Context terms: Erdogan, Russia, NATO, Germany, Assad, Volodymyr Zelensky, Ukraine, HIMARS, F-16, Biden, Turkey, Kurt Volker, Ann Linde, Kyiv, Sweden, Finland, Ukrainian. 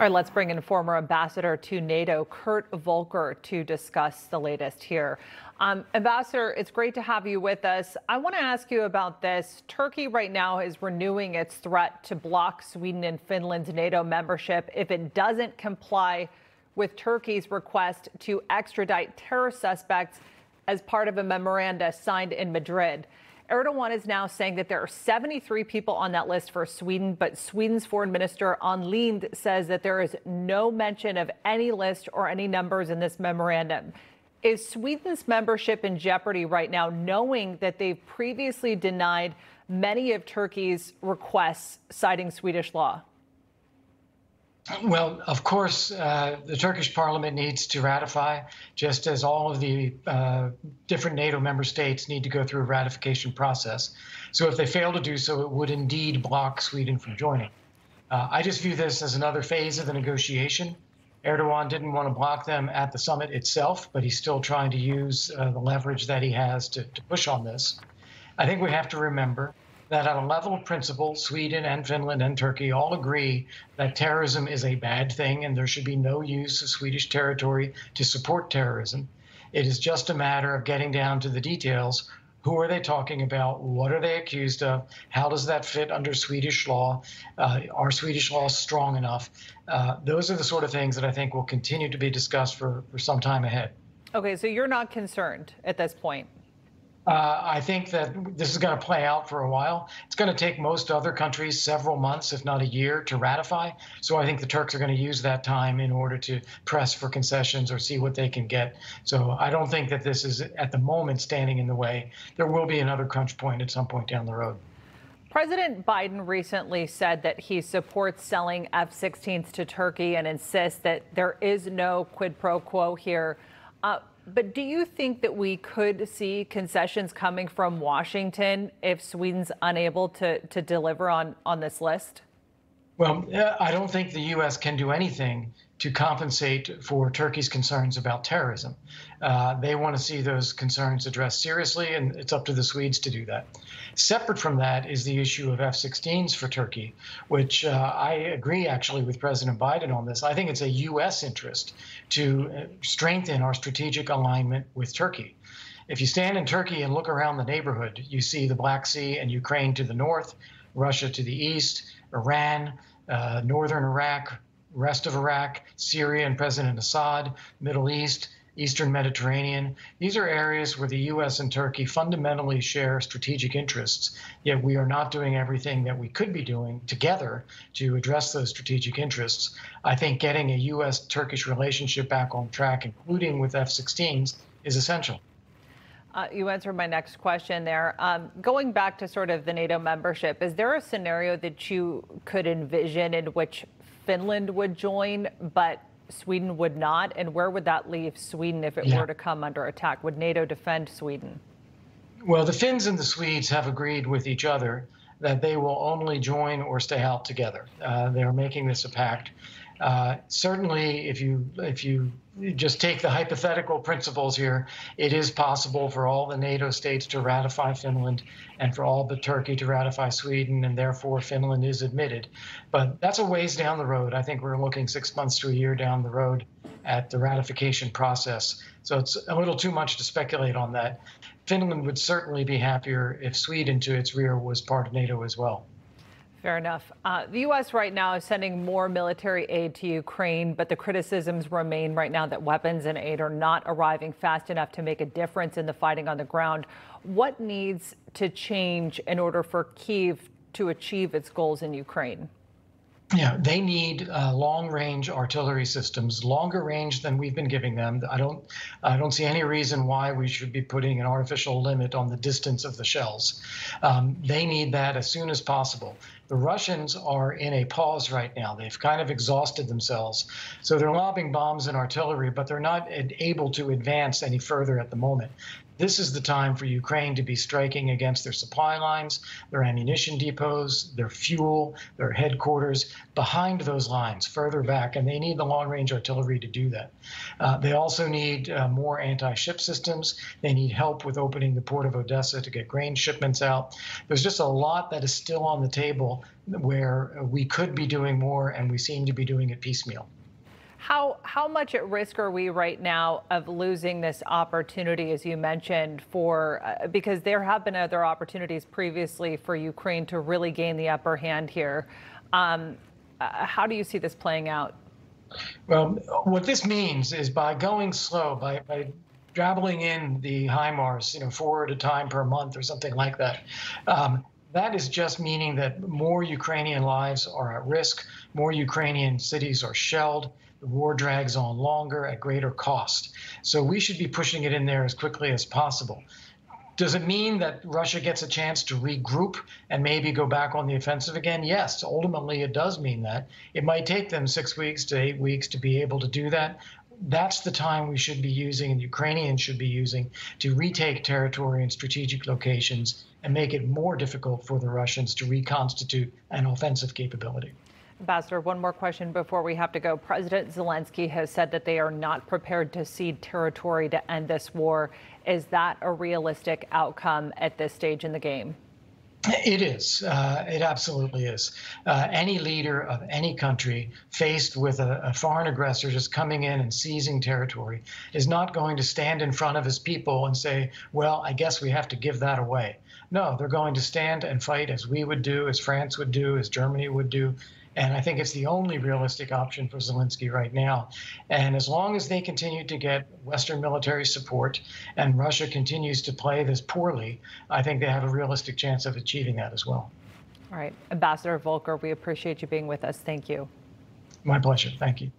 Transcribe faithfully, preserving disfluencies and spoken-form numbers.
All right, let's bring in former ambassador to NATO, Kurt Volker, to discuss the latest here. Um, Ambassador, it's great to have you with us. I want to ask you about this. Turkey right now is renewing its threat to block Sweden and Finland's NATO membership if it doesn't comply with Turkey's request to extradite terror suspects as part of a memoranda signed in Madrid. Erdogan is now saying that there are seventy-three people on that list for Sweden, but Sweden's foreign minister Ann Linde says that there is no mention of any list or any numbers in this memorandum. Is Sweden's membership in jeopardy right now, knowing that they've previously denied many of Turkey's requests, citing Swedish law? Well, of course, uh, the Turkish parliament needs to ratify, just as all of the uh, different NATO member states need to go through a ratification process. So if they fail to do so, it would indeed block Sweden from joining. Uh, I just view this as another phase of the negotiation. Erdogan didn't want to block them at the summit itself, but he's still trying to use uh, the leverage that he has to, to push on this. I think we have to remember that on a level of principle, Sweden and Finland and Turkey all agree that terrorism is a bad thing and there should be no use of Swedish territory to support terrorism. It is just a matter of getting down to the details. Who are they talking about? What are they accused of? How does that fit under Swedish law? Uh, are Swedish laws strong enough? Uh, those are the sort of things that I think will continue to be discussed for, for some time ahead. Okay, so you're not concerned at this point? Uh, I think that this is going to play out for a while. It's going to take most other countries several months, if not a year, to ratify. So I think the Turks are going to use that time in order to press for concessions or see what they can get. So I don't think that this is, at the moment, standing in the way. There will be another crunch point at some point down the road. President Biden recently said that he supports selling F sixteens to Turkey and insists that there is no quid pro quo here. Uh, But do you think that we could see concessions coming from Washington if Sweden's unable to, to deliver on, on this list? Well, I don't think the U S can do anything to compensate for Turkey's concerns about terrorism. Uh, they want to see those concerns addressed seriously, and it's up to the Swedes to do that. Separate from that is the issue of F sixteens for Turkey, which uh, I agree actually with President Biden on this. I think it's a U S interest to strengthen our strategic alignment with Turkey. If you stand in Turkey and look around the neighborhood, you see the Black Sea and Ukraine to the north, Russia to the east, Iran, uh, northern Iraq, rest of Iraq, Syria and President Assad, Middle East, Eastern Mediterranean. These are areas where the U S and Turkey fundamentally share strategic interests, yet we are not doing everything that we could be doing together to address those strategic interests. I think getting a U S-Turkish relationship back on track, including with F sixteens, is essential. Uh, you answered my next question there. Um, going back to sort of the NATO membership, is there a scenario that you could envision in which Finland would join, but Sweden would not? And where would that leave Sweden if it yeah. were to come under attack? Would NATO defend Sweden? Well, the Finns and the Swedes have agreed with each other that they will only join or stay out together. Uh, they are making this a pact. Uh, certainly, if you if you just take the hypothetical principles here, it is possible for all the NATO states to ratify Finland and for all but Turkey to ratify Sweden, and therefore Finland is admitted. But that's a ways down the road. I think we're looking six months to a year down the road at the ratification process. So it's a little too much to speculate on that. Finland would certainly be happier if Sweden, to its rear, was part of NATO as well. Fair enough. Uh, the U S right now is sending more military aid to Ukraine, but the criticisms remain right now that weapons and aid are not arriving fast enough to make a difference in the fighting on the ground. What needs to change in order for Kyiv to achieve its goals in Ukraine? Yeah, they need uh, long-range artillery systems, longer range than we've been giving them. I don't, I don't see any reason why we should be putting an artificial limit on the distance of the shells. Um, they need that as soon as possible. The Russians are in a pause right now. They've kind of exhausted themselves. So they're lobbing bombs and artillery, but they're not able to advance any further at the moment. This is the time for Ukraine to be striking against their supply lines, their ammunition depots, their fuel, their headquarters, behind those lines, further back. And they need the long-range artillery to do that. Uh, they also need uh, more anti-ship systems. They need help with opening the port of Odessa to get grain shipments out. There's just a lot that is still on the table where we could be doing more, and we seem to be doing it piecemeal. How, how much at risk are we right now of losing this opportunity, as you mentioned, for uh, because there have been other opportunities previously for Ukraine to really gain the upper hand here? Um, uh, how do you see this playing out? Well, what this means is by going slow, by, by dabbling in the HIMARS, you know, four at a time per month or something like that, um, that is just meaning that more Ukrainian lives are at risk, more Ukrainian cities are shelled. The war drags on longer at greater cost. So we should be pushing it in there as quickly as possible. Does it mean that Russia gets a chance to regroup and maybe go back on the offensive again? Yes, ultimately it does mean that. It might take them six weeks to eight weeks to be able to do that. That's the time we should be using, and Ukrainians should be using, to retake territory in strategic locations and make it more difficult for the Russians to reconstitute an offensive capability. Ambassador, one more question before we have to go. President Zelensky has said that they are not prepared to cede territory to end this war. Is that a realistic outcome at this stage in the game? It is. Uh, it absolutely is. Uh, any leader of any country faced with a, a foreign aggressor just coming in and seizing territory is not going to stand in front of his people and say, well, I guess we have to give that away. No, they're going to stand and fight as we would do, as France would do, as Germany would do. And I think it's the only realistic option for Zelensky right now. And as long as they continue to get Western military support and Russia continues to play this poorly, I think they have a realistic chance of achieving that as well. All right. Ambassador Volker, we appreciate you being with us. Thank you. My pleasure. Thank you.